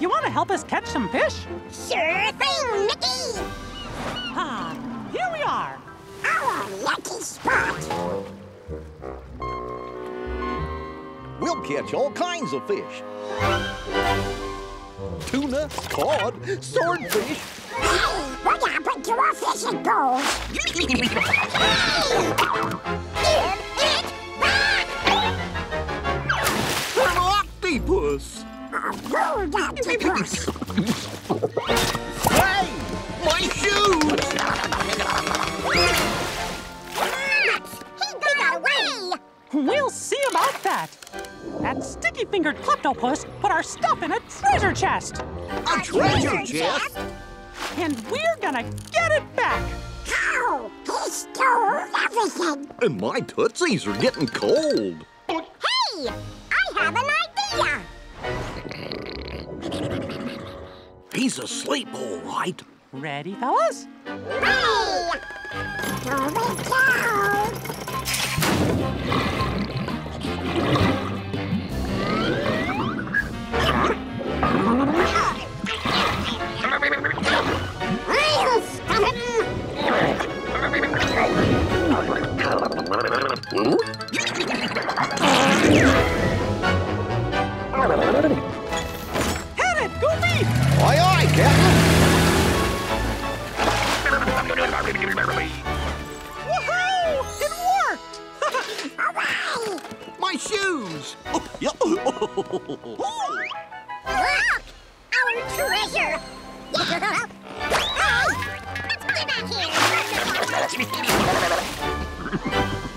You want to help us catch some fish? Sure thing, Mickey! Ah, here we are! Our lucky spot! We'll catch all kinds of fish. Tuna, cod, swordfish. Hey, what happened to our fishing poles? Give it back! An octopus! Hey! My shoes! He got away! We'll see about that. That sticky-fingered kleptopus put our stuff in a treasure chest. A treasure chest? And we're gonna get it back. How? He stole everything. And my tootsies are getting cold. Hey! I have an idea. He's asleep, all right. Ready, fellas? Ready! Here we go! I'll stop him! Hit it, Goofy! Aye, aye, Captain! Woohoo! It worked! Hooray! My shoes! Look! Our treasure! Hey! Let's put it back here!